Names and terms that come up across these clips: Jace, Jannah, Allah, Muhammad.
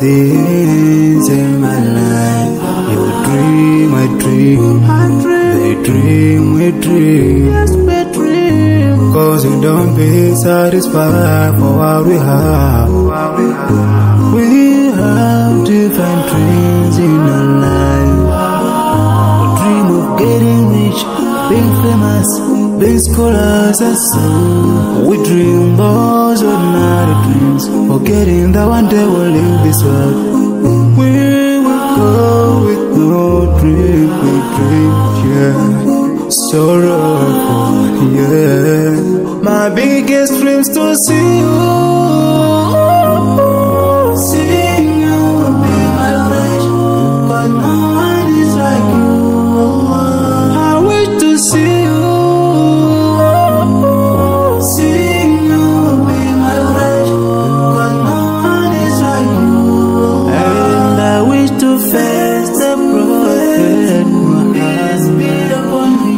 the ends in my life. You dream, I dream, they dream, we dream. Yes, we dream. Cause we don't be satisfied for what we have. We have different dreams in our life. We dream of getting rich, being famous, being scholars and so. We dream those ordinary dreams, forgetting that one day we'll leave this world. We will go with no dream, we dream, yeah. Sorrowful, yeah. My biggest dream's to see you. Seeing you will be my pleasure, but no one is like you, Allah. I wish to see you. Seeing you will be my pleasure, but no one is like you, Allah. And I wish to face the Prophet Muhammad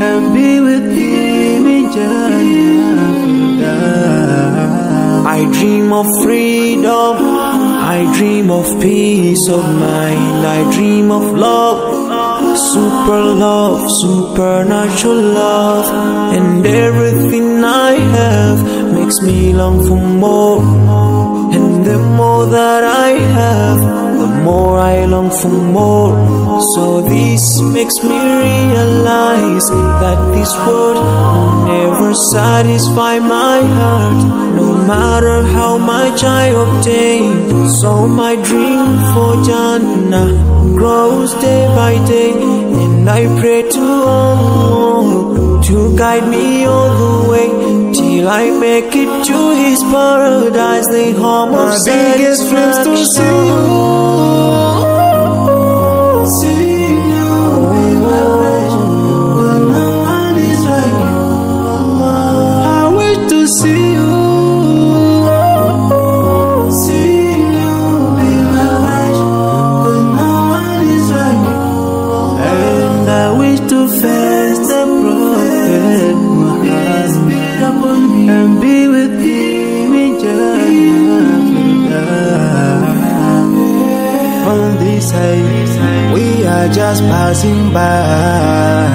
and be with him in Jannah. I dream of freedom, I dream of peace of mind, I dream of love, super love, supernatural love. And everything I have makes me long for more. And the more that I have, the more I long for more. So this makes me realize that this world will never satisfy my heart, no matter how much I obtain. So my dream for Jannah grows day by day, and I pray to Allah to guide me all the way till I make it to His paradise, the home of satisfaction. We are just passing by,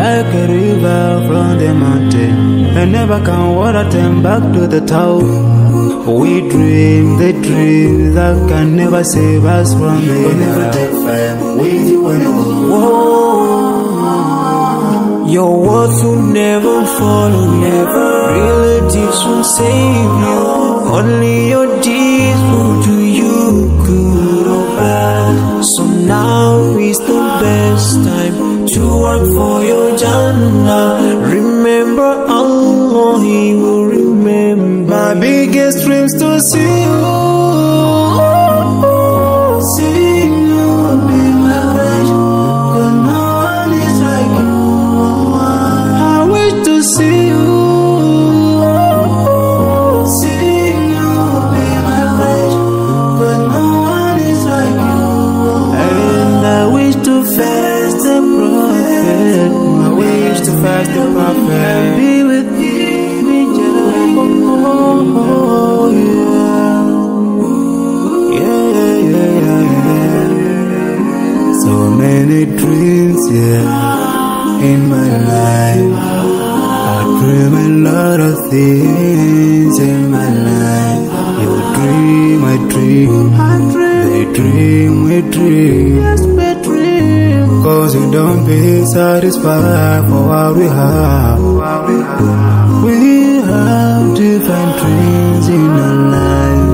like a river from the mountain, and never can water them back to the top. We dream the dreams that can never save us from the end. Your words will never follow, never. Relatives will save you, only your deeds will do you good. So now is the best time to work for your Jannah. Remember Allah, He will remember. My biggest dream's to see you. Seeing you will be my pleasure, but no one is like you, Allah. I wish to see you. Dreams, yeah, in my life. I dream a lot of things in my life. You dream, I dream, they dream, we dream. Yes, we dream. Cause we don't be satisfied for what we have. We have different dreams in our life.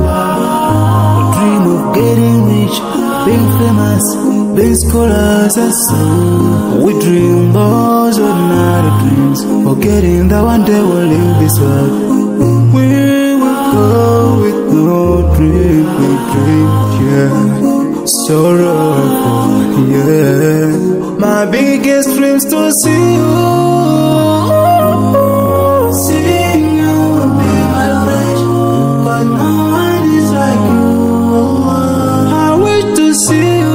We dream of getting rich, being famous, being scholars and so. We dream those ordinary dreams, forgetting that one day we'll leave this world. We will go with no dream, we dream, yeah. Sorrowful, yeah. My biggest dream's to see you. Seeing you will be my pleasure, but no one is like you, Allah. I wish to see you.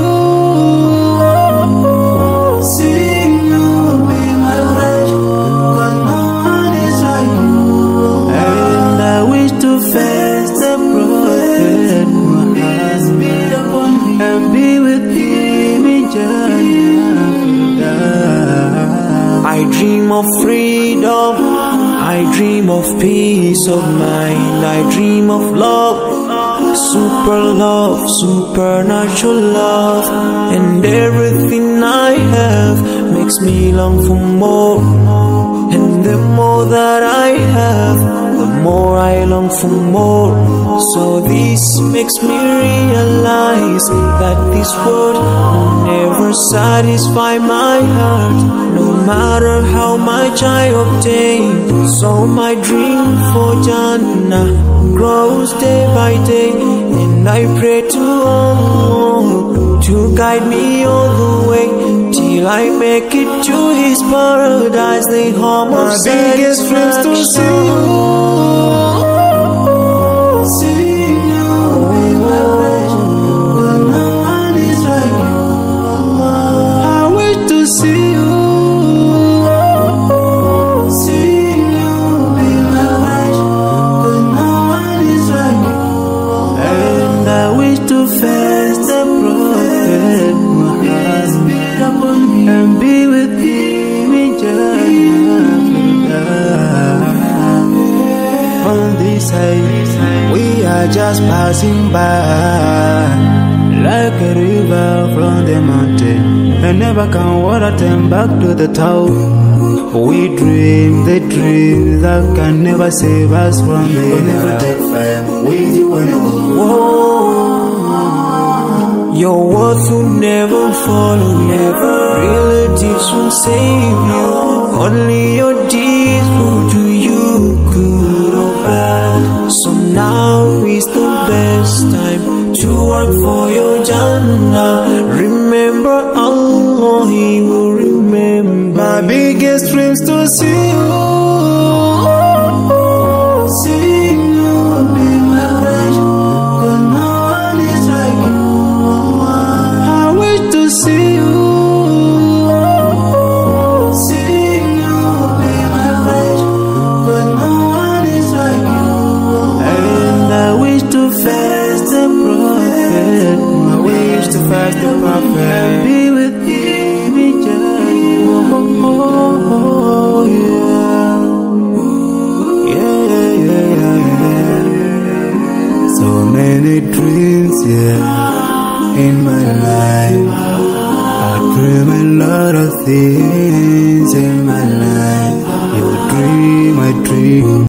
Face the Prophet Muhammad. I dream of freedom, I dream of peace of mind, I dream of love, super love, supernatural love. And everything I have makes me long for more, and the more that I have, the more I long for more. So this makes me realize that this world will never satisfy my heart, no matter how much I obtain. So my dream for Jannah grows day by day, and I pray to Allah to guide me all the way till I make it to His paradise, the home of satisfaction. We are just passing by, like a river from the mountain, and never can water turn back to the top. We dream the dream that can never save us from the hell. We'll never take fire with you anymore. Your words will never follow, never. Relatives will save you, only your deeds will do you good or bad. So now is the best time to work for your Jannah. Remember Allah, He will remember. My biggest dreams to see you. Yeah, in my life I dream a lot of things in my life. You dream, I dream.